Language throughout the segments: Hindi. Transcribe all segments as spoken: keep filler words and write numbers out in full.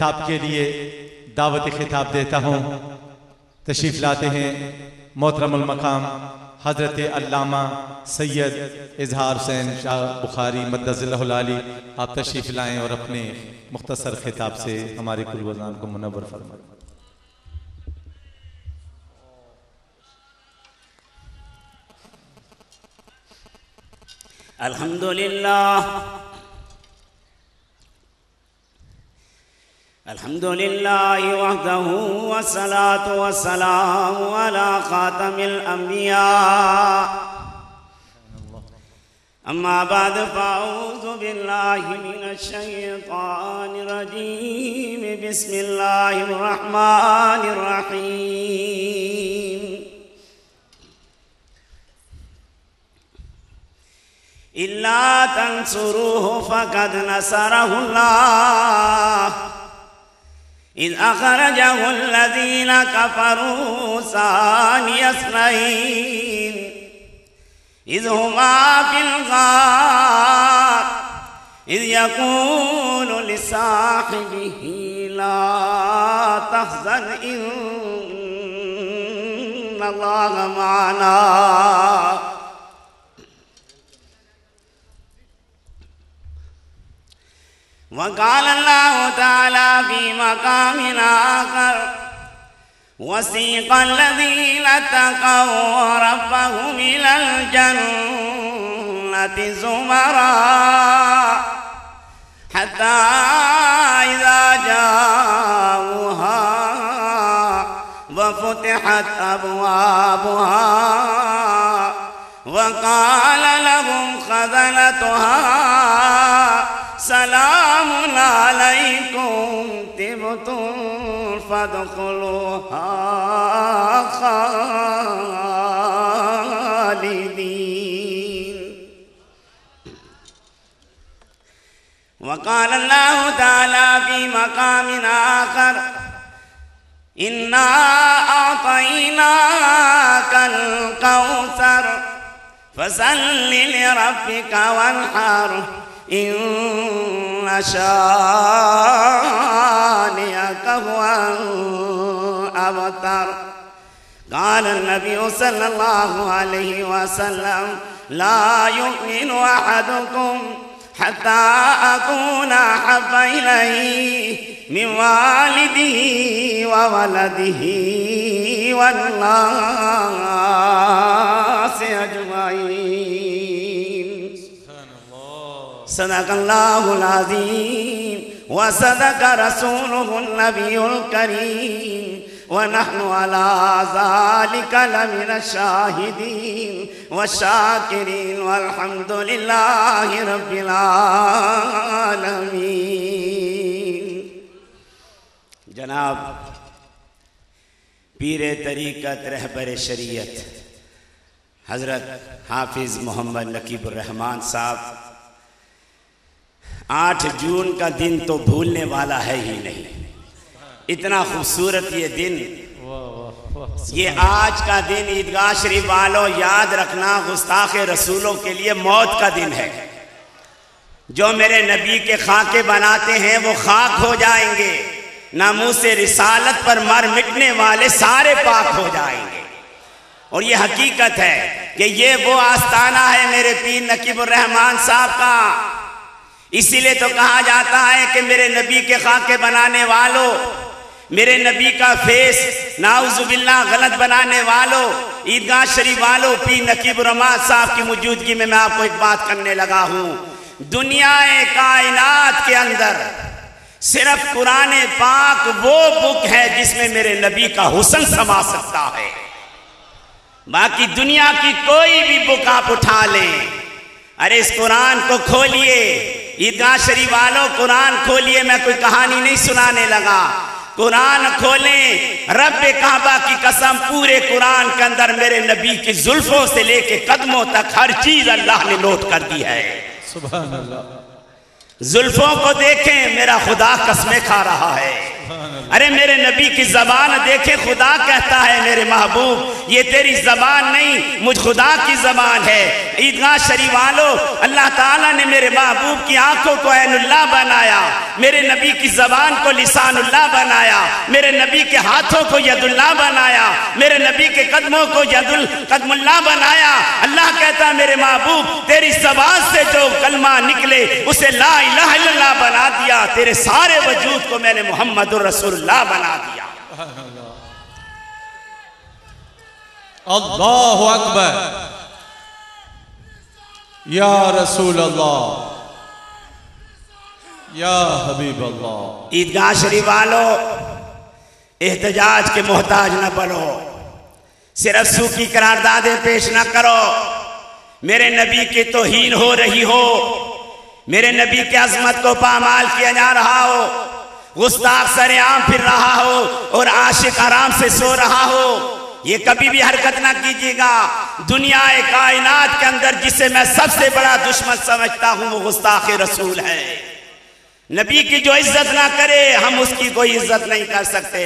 खिताब के लिए दावत खिताब देता हूँ। तशरीफ लाते हैं मोहतरमुल मकाम हज़रत अल्लामा सैयद इजहार हुसैन शाह बुखारी मद्दज़ल्लाहुल आली, आप तशरीफ लाएँ और अपने मुख्तसर खिताब से हमारे कुलगुज़ारान को मुनव्वर फरमाएं। अल्हम्दुलिल्लाह अल्हम्दुलिल्लाह वहदहू वस्सलातु वस्सलामु अला खातमिल अंबिया अम्मा बाद फ़ाऊज़ु बिल्लाहि मिनश्शैतानिर रजीम बिस्मिल्लाहिर रहमानिर रहीम इल्ला तंसुरूहु फ़क़द नसरहुल्लाह إذ أخرجه الذين كفروا ثاني اثنين إذ هما في الغار إذ يقول لصاحبه لا تحزن إن الله معنا وقال الله تعالى في مقام آخر وسيق الذين اتقوا ربهم إلى الجنة زمرا حتى إذا جاءوها وفتحت أبوابها وقال لهم خزنتها सलामुन अलैकुम तिबतुम फदखुलूहा खालिदीन। वक़ाल अल्लाहु तआला फ़ी मक़ामिन आख़र इन्ना अअतयनाकल कौसर फ़सल्लि लिरब्बिका वन्हर इन्न शानिअक हुवल अबतर। क़ाल अन्नबी सल्लल्लाहु अलैहि वसल्लम ला युमिनु अहदुकुम हत्ता अकून अहब्ब इलैहि मिन वालिदिहि व वलदिहि वन्नासि अजमईन। सदक़ल्लाहुल अज़ीम व सदक़ रसूलुहुन नबियुल करीम व नहनु अला ज़ालिका लमिनश शाहिदीन व शाकिरीन वल्हम्दुलिल्लाहि रब्बिल आलमीन। जनाब पीरे तरीक़त रहबरे शरीयत हज़रत हाफिज़ मोहम्मद नकीबुर रहमान साहब, आठ जून का दिन तो भूलने वाला है ही नहीं। इतना खूबसूरत ये दिन, ये आज का दिन ईदगाह शरीफ वालों याद रखना गुस्ताखे रसूलों के लिए मौत का दिन है। जो मेरे नबी के खाके बनाते हैं वो खाक हो जाएंगे, नामूसे रिसालत पर मर मिटने वाले सारे पाक हो जाएंगे। और ये हकीकत है कि ये वो आस्ताना है मेरे पीर नकीबुर रहमान साहब का। इसीलिए तो कहा जाता है कि मेरे नबी के खाके बनाने वालों, मेरे नबी का फेस नाउजुबिल्ला गलत बनाने वालों, ईदगाह शरीफ वालों, पी नकीबुर रहमान साहब की मौजूदगी में मैं आपको एक बात करने लगा हूँ। दुनिया कायनात के अंदर सिर्फ कुरान पाक वो बुक है जिसमें मेरे नबी का हुस्न समा सकता है। बाकी दुनिया की कोई भी बुक आप उठा लें, अरे इस कुरान को खोलिए। ईदगाह शरीफ वालों कुरान खोलिए, मैं कोई कहानी नहीं सुनाने लगा। कुरान खोलें, रब काबा की कसम पूरे कुरान के अंदर मेरे नबी की जुल्फों से लेके कदमों तक हर चीज अल्लाह ने नोट कर दी है। सुभान अल्लाह। जुल्फों को देखें, मेरा खुदा कसमें खा रहा है। अरे मेरे नबी की जबान देखें, खुदा कहता है मेरे महबूब ये तेरी जबान नहीं मुझ खुदा की जबान है। ईदगाह शरीफ वालों, अल्लाह ताला ने मेरे महबूब की आंखों को ऐनुल्लाह बनाया, मेरे नबी की जबान को लिसानुल्लाह बनाया, मेरे नबी के हाथों को यदुल्लाह बनाया, मेरे नबी के कदमों को यदुल कदमुल्लाह बनाया। अल्लाह कहता मेरे महबूब तेरी जबान से जो कलमा निकले उसे ला इलाहा इल्लल्लाह बना दिया, तेरे सारे वजूद को मैंने मुहम्मदुर रसूलुल्लाह बना दिया। अल्लाहु अकबर या रसूल अल्लाह या हबीब अल्लाह। ईदगाह शरीफ वालों, एहतजाज के मोहताज न बनो, सिर्फ सूखी करारदादें पेश न करो। मेरे नबी की तौहीन हो रही हो, मेरे नबी की अजमत को पामाल किया जा रहा हो, गुस्ताख सरेआम फिर रहा हो और आशिक आराम से सो रहा हो, ये कभी भी हरकत ना कीजिएगा। दुनिया कायनात के अंदर जिसे मैं सबसे बड़ा दुश्मन समझता हूँ वो गुस्ताख रसूल है। नबी की जो इज्जत ना करे हम उसकी कोई इज्जत नहीं कर सकते।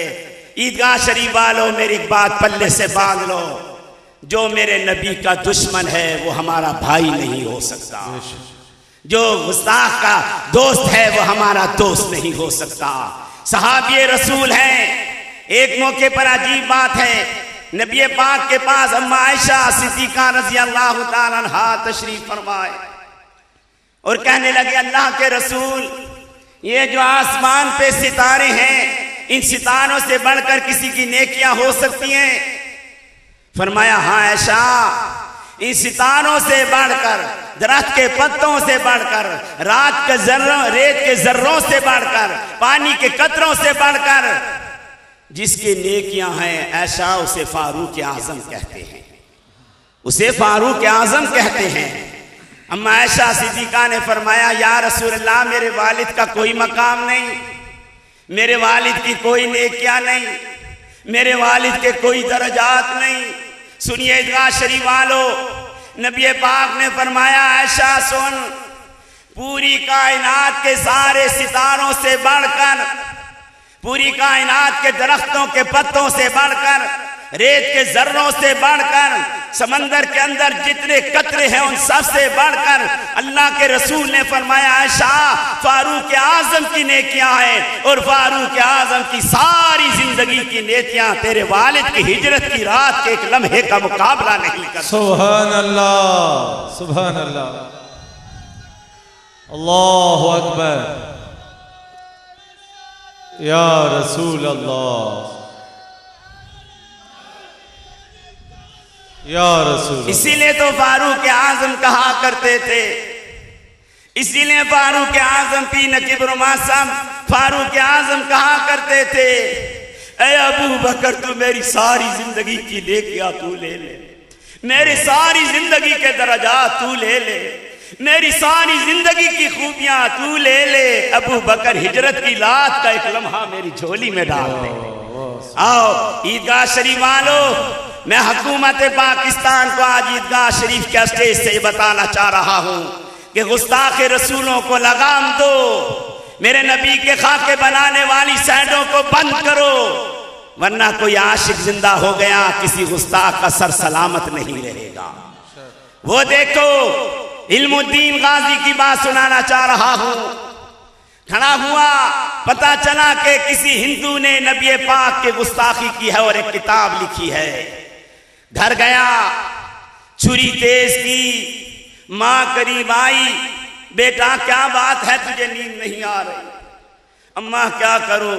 ईदगाह शरीफ वालों, मेरी बात पल्ले से बांध लो, जो मेरे नबी का दुश्मन है वो हमारा भाई नहीं हो सकता, जो गुस्ताख का दोस्त है वो हमारा दोस्त नहीं हो सकता। सहाबी रसूल हैं। एक मौके पर अजीब बात है, नबी पाक के पास अम्मा आयशा सिद्दीका रज़ियल्लाहु ताला अन्हा तशरीफ फरमाए और कहने लगे, अल्लाह के रसूल, ये जो आसमान पे सितारे हैं इन सितारों से बढ़कर किसी की नेकियां हो सकती हैं? फरमाया, हाँ आयशा, इन सितारों से बढ़कर, दरख्त के पत्तों से बढ़कर, रात के जर्रों, रेत के जर्रों से बढ़कर, पानी के कतरों से बढ़कर जिसकी नेकियां हैं ऐशा, उसे फारूक आजम कहते हैं, उसे फारूक आजम कहते हैं। अम्मा ऐशा सिद्दीका ने फरमाया, या रसूलल्लाह, मेरे वालिद का कोई मकाम नहीं, मेरे वालिद की कोई नेकियां नहीं, मेरे वालिद के कोई दर्जात नहीं। सुनिए ईदगाह शरीफ वालों, नबी पाक ने फरमाया, आयशा सुन, पूरी कायनात के सारे सितारों से बढ़कर, पूरी कायनात के दरख्तों के पत्तों से बढ़कर, रेत के जर्रों से बढ़कर, समंदर के अंदर जितने कतरे हैं उन सब से बढ़कर, अल्लाह के रसूल ने फरमाया, आयशा, फारूक आजम की नेकियां हैं और फारूक आजम की सारी जिंदगी की नेकियां तेरे वालिद की हिजरत की रात के एक लम्हे का मुकाबला नहीं कर। सुभान अल्लाह, सुभान अल्लाह, अल्लाहु अकबर या रसूल अल्लाह या रसूल। इसीलिए तो फारूक आजम कहा करते थे, इसीलिए फारूक आजम पी नकीबुल मासम फारूक आजम कहा करते थे, ए अबू बकर, तू मेरी सारी जिंदगी की नेकियां तू ले ले, मेरी सारी जिंदगी के दर्जात तू ले ले, मेरी सारी जिंदगी की खूबियां तू ले ले। अबू बकर हिजरत की रात का एक लम्हा मेरी झोली में डाल दे। आओ ईदगाह शरीफ वालो, मैं हुकूमत पाकिस्तान को आज ईदगाह शरीफ के स्टेज से बताना चाह रहा हूँ कि गुस्ताखे रसूलों को लगाम दो, मेरे नबी के खाके बनाने वाली सैडों को बंद करो, वरना कोई आशिक जिंदा हो गया किसी गुस्ताख का सर सलामत नहीं रहेगा। वो देखो, इल्मुद्दीन गाजी की बात सुनाना चाह रहा हूँ। खड़ा हुआ, पता चला कि किसी हिंदू ने नबी पाक के गुस्ताखी की है और एक किताब लिखी है। घर गया, छुरी तेज की, माँ करीब आई, बेटा क्या बात है, तुझे नींद नहीं आ रही? अम्मा क्या करूं,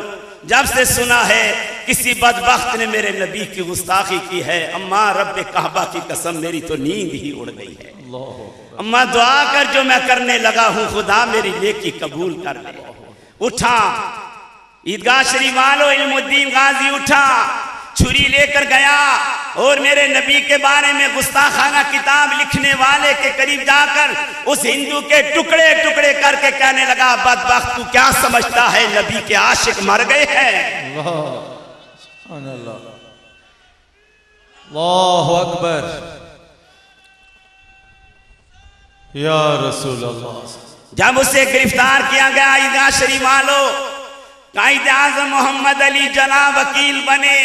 जब से सुना है किसी बदबख्त ने मेरे नबी की गुस्ताखी की है, अम्मा रब कहबा की कसम मेरी तो नींद ही उड़ गई है। अम्मा दुआ कर जो मैं करने लगा हूं खुदा मेरी नेकी कबूल कर ले। उठा ईदगाह शरीफ वालों, इल्मुद्दीन गाजी उठा, छुरी लेकर गया और मेरे नबी के बारे में गुस्ताखाना किताब लिखने वाले के करीब जाकर उस हिंदू के टुकड़े टुकड़े करके कहने लगा, बदबख्त, तू क्या समझता है नबी के आशिक मर गए हैं? अल्लाहु अकबर या रसूल अल्लाह। जब उसे गिरफ्तार किया गया, ईदगाह शरीफ वालों, कायदे आज़म मोहम्मद अली जिन्ना वकील बने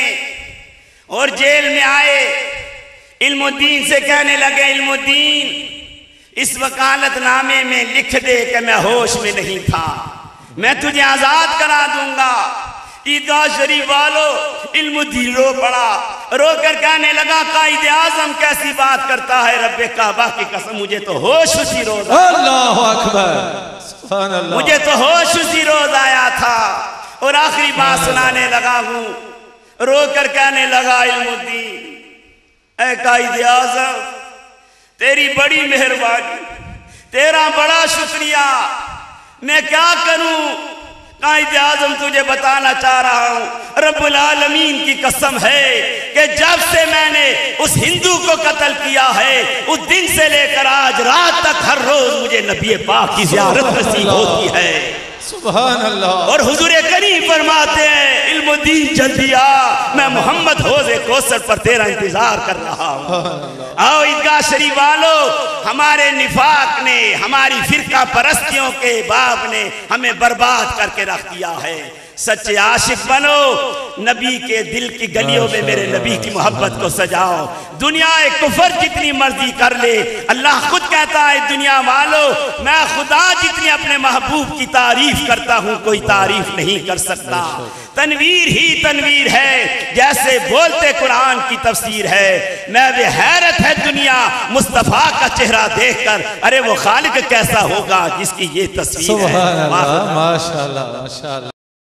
और जेल में आए। इल्मुद्दीन से कहने लगे, इल्मुद्दीन इस वकालतनामे में लिख दे कि मैं होश में नहीं था, मैं तुझे आजाद करा दूंगा। ईदगाह शरीफ वालों, इल्मुद्दीन रो पड़ा, रोकर कहने लगा, कायदे आजम कैसी बात करता है, रब्बे काबा की कसम मुझे तो होश उसी रोज, अल्लाह अकबर, सुभान अल्लाह, मुझे तो होश उसी रोज आया था। और आखिरी बात सुनाने लगा हूँ, रोकर कहने लगा, इल्मुद्दीन ऐ कायदे आजम, तेरी बड़ी मेहरबानी, तेरा बड़ा शुक्रिया, मैं क्या करूं, कायदे आजम तुझे बताना चाह रहा हूं, रब्बुल आलमीन की कसम है कि जब से मैंने उस हिंदू को कत्ल किया है, उस दिन से लेकर आज रात तक हर रोज मुझे नबी पाक की ज़ियारत नसीब होती है। सुभान अल्लाह। और हुजूर करीम फरमाते हैं, इल्मुद्दीन जल्दी आ, मैं मोहम्मद होजे कोसर पर तेरा इंतजार कर रहा हूँ। आओ ईदगाह शरीफ वालो, हमारे निफाक ने, हमारी फिरका परस्तियों के बाप ने हमें बर्बाद करके रख दिया है। सच्चे आशिक बनो, नबी के दिल की गलियों में मेरे नबी की मोहब्बत को सजाओ। दुनिया एक कुफर जितनी मर्जी कर ले, अल्लाह खुद कहता है, दुनिया वालों मैं खुदा जितनी अपने महबूब की तारीफ करता हूँ कोई तारीफ नहीं कर सकता। तनवीर ही तनवीर है, जैसे बोलते कुरान की तफसीर है। मैं वे हैरत है दुनिया मुस्तफ़ा का चेहरा देखकर, अरे वो खालिक कैसा होगा जिसकी ये तस्वीर है। माशाल्लाह माशाल्लाह।